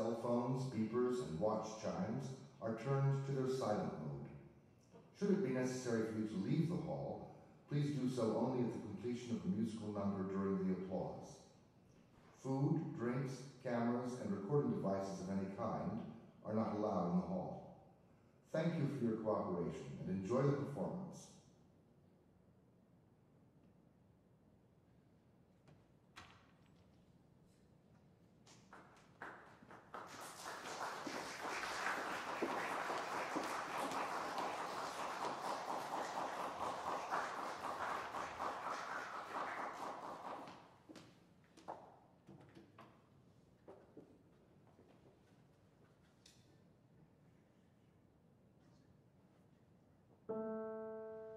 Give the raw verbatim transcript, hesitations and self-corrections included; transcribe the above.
cell phones, beepers, and watch chimes are turned to their silent mode. Should it be necessary for you to leave the hall, please do so only at the completion of the musical number during the applause. Food, drinks, cameras, and recording devices of any kind are not allowed in the hall. Thank you for your cooperation and enjoy the performance. Thank you.